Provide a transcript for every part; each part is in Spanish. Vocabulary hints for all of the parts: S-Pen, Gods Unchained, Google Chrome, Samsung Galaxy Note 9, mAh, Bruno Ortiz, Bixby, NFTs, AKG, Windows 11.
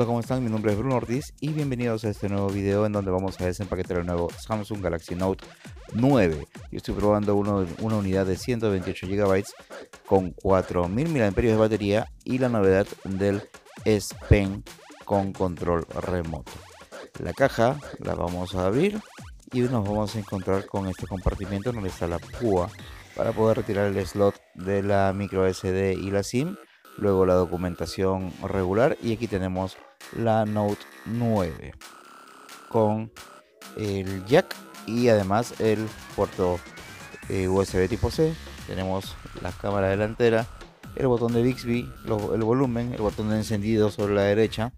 Hola, ¿cómo están? Mi nombre es Bruno Ortiz y bienvenidos a este nuevo video en donde vamos a desempaquetar el nuevo Samsung Galaxy Note 9. Yo estoy probando una unidad de 128 GB con 4000 mAh de batería y la novedad del S-Pen con control remoto. La caja la vamos a abrir y nos vamos a encontrar con este compartimiento donde está la púa para poder retirar el slot de la micro SD y la SIM. Luego la documentación regular y aquí tenemos la Note 9 con el jack y además el puerto USB tipo C. Tenemos la cámara delantera, el botón de Bixby, el volumen, el botón de encendido sobre la derecha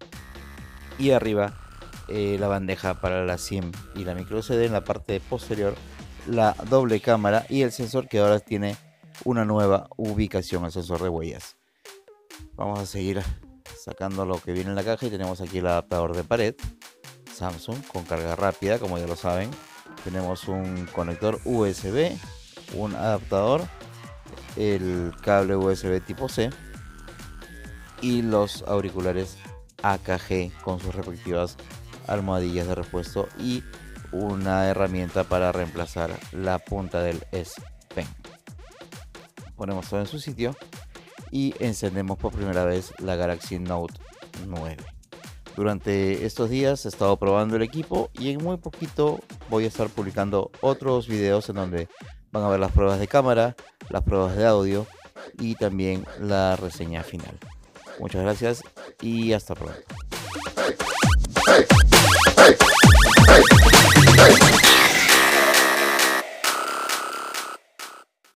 y arriba la bandeja para la SIM y la micro SD. En la parte posterior la doble cámara y el sensor que ahora tiene una nueva ubicación, el sensor de huellas. Vamos a seguir sacando lo que viene en la caja y tenemos aquí el adaptador de pared Samsung con carga rápida, como ya lo saben. Tenemos un conector USB, un adaptador, el cable USB tipo C y los auriculares AKG con sus respectivas almohadillas de repuesto y una herramienta para reemplazar la punta del S Pen. Ponemos todo en su sitio y encendemos por primera vez la Galaxy Note 9. Durante estos días he estado probando el equipo y en muy poquito voy a estar publicando otros videos en donde van a ver las pruebas de cámara, las pruebas de audio y también la reseña final. Muchas gracias y hasta pronto.